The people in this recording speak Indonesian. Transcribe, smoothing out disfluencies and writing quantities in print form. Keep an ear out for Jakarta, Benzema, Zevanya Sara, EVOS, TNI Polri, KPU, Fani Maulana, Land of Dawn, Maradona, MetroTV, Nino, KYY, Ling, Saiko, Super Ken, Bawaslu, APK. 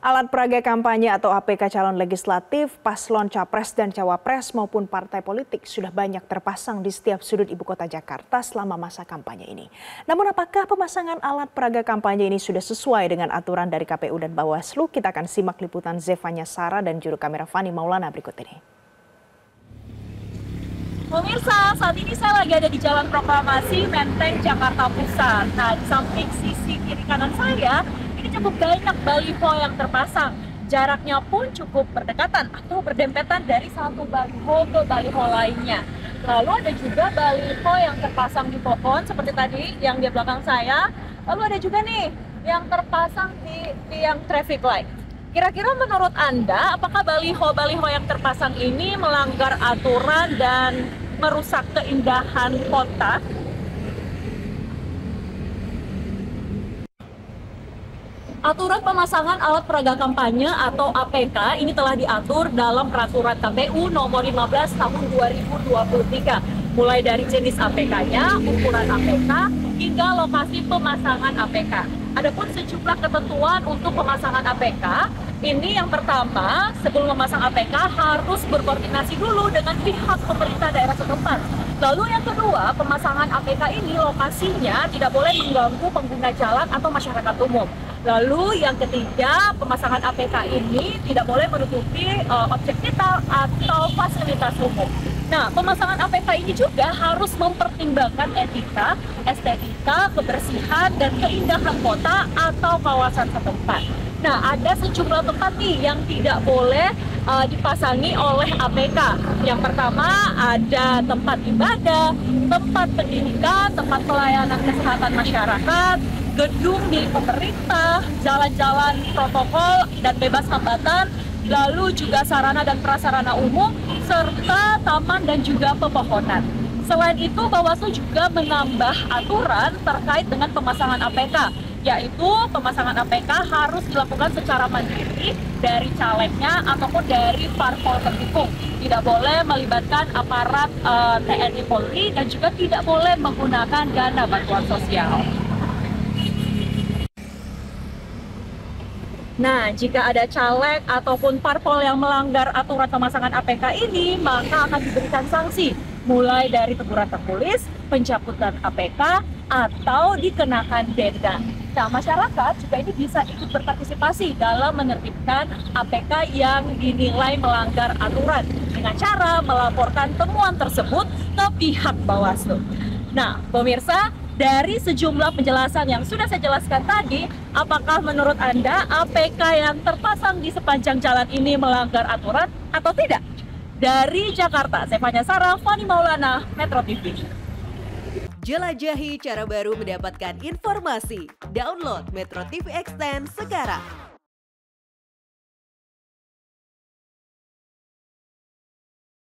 Alat peraga kampanye atau APK calon legislatif, paslon capres dan cawapres maupun partai politik sudah banyak terpasang di setiap sudut ibu kota Jakarta selama masa kampanye ini. Namun apakah pemasangan alat peraga kampanye ini sudah sesuai dengan aturan dari KPU dan Bawaslu? Kita akan simak liputan Zevanya Sara dan juru kamera Fani Maulana berikut ini. Pemirsa, saat ini saya lagi ada di Jalan Proklamasi Menteng, Jakarta Pusat. Nah, di samping sisi kiri kanan saya, cukup banyak baliho yang terpasang, jaraknya pun cukup berdekatan atau berdempetan dari satu baliho ke baliho lainnya. Lalu ada juga baliho yang terpasang di pohon seperti tadi yang di belakang saya. Lalu ada juga nih yang terpasang di tiang traffic light. Kira-kira menurut Anda, apakah baliho-baliho yang terpasang ini melanggar aturan dan merusak keindahan kota? Aturan pemasangan alat peraga kampanye atau APK ini telah diatur dalam peraturan KPU nomor 15 tahun 2023. Mulai dari jenis APK-nya, ukuran APK, hingga lokasi pemasangan APK. Adapun sejumlah ketentuan untuk pemasangan APK, ini yang pertama, sebelum memasang APK harus berkoordinasi dulu dengan pihak pemerintah daerah setempat. Lalu yang kedua, pemasangan APK ini lokasinya tidak boleh mengganggu pengguna jalan atau masyarakat umum. Lalu yang ketiga, pemasangan APK ini tidak boleh menutupi objek vital atau fasilitas umum. Nah, pemasangan APK ini juga harus mempertimbangkan etika, estetika, kebersihan, dan keindahan kota atau kawasan setempat. Nah, ada sejumlah tempat nih yang tidak boleh dipasangi oleh APK. Yang pertama ada tempat ibadah, tempat pendidikan, tempat pelayanan kesehatan masyarakat, gedung milik pemerintah, jalan-jalan protokol dan bebas hambatan, lalu juga sarana dan prasarana umum, serta taman dan juga pepohonan. Selain itu, Bawaslu juga menambah aturan terkait dengan pemasangan APK, yaitu pemasangan APK harus dilakukan secara mandiri dari calegnya ataupun dari parpol pendukung. Tidak boleh melibatkan aparat TNI Polri dan juga tidak boleh menggunakan dana bantuan sosial. Nah, jika ada caleg ataupun parpol yang melanggar aturan pemasangan APK ini, maka akan diberikan sanksi, mulai dari teguran tertulis, pencabutan APK, atau dikenakan denda. Nah, masyarakat juga ini bisa ikut berpartisipasi dalam menertibkan APK yang dinilai melanggar aturan dengan cara melaporkan temuan tersebut ke pihak Bawaslu. Nah, pemirsa, dari sejumlah penjelasan yang sudah saya jelaskan tadi, apakah menurut Anda APK yang terpasang di sepanjang jalan ini melanggar aturan atau tidak? Dari Jakarta, Zevanya Sara, Fani Maulana, Metro TV. Jelajahi cara baru mendapatkan informasi. Download Metro TV Extend sekarang.